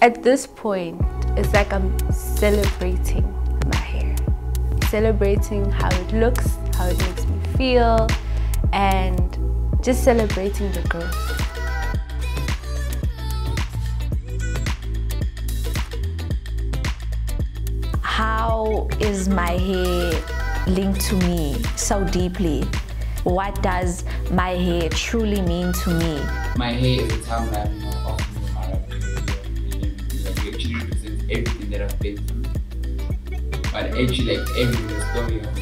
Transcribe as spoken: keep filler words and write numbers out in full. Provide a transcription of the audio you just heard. At this point, it's like I'm celebrating my hair. Celebrating how it looks, how it makes me feel, and just celebrating the growth. How is my hair linked to me so deeply? What does my hair truly mean to me? My hair is a timeline of my life. It actually represents everything that I've been through. But actually, like, every story of